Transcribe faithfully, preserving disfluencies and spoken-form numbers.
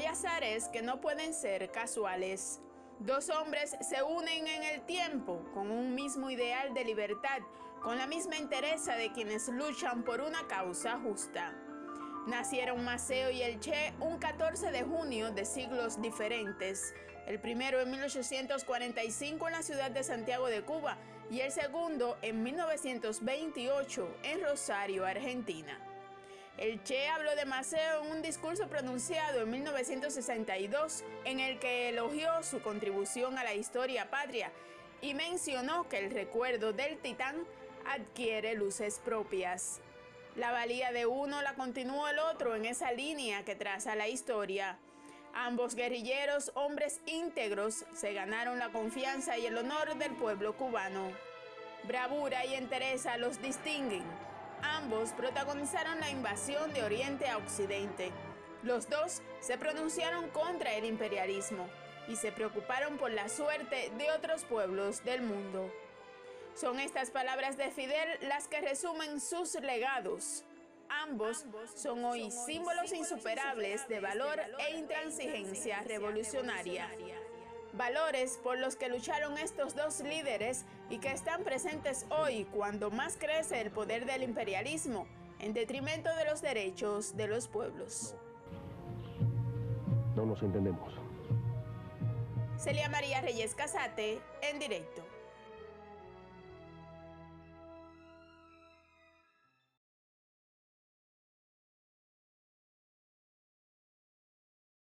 hay azares que no pueden ser casuales. Dos hombres se unen en el tiempo con un mismo ideal de libertad, con la misma entereza de quienes luchan por una causa justa. Nacieron Maceo y El Che un catorce de junio de siglos diferentes, el primero en mil ochocientos cuarenta y cinco en la ciudad de Santiago de Cuba y el segundo en mil novecientos veintiocho en Rosario, Argentina. El Che habló de Maceo en un discurso pronunciado en mil novecientos sesenta y dos, en el que elogió su contribución a la historia patria y mencionó que el recuerdo del titán adquiere luces propias. La valía de uno la continuó el otro en esa línea que traza la historia. Ambos guerrilleros, hombres íntegros, se ganaron la confianza y el honor del pueblo cubano. Bravura y entereza los distinguen. Ambos protagonizaron la invasión de Oriente a Occidente. Los dos se pronunciaron contra el imperialismo y se preocuparon por la suerte de otros pueblos del mundo. Son estas palabras de Fidel las que resumen sus legados. Ambos son hoy símbolos insuperables de valor e intransigencia revolucionaria. Valores por los que lucharon estos dos líderes y que están presentes hoy cuando más crece el poder del imperialismo, en detrimento de los derechos de los pueblos. No nos entendemos. Celia María Reyes Casate, en directo.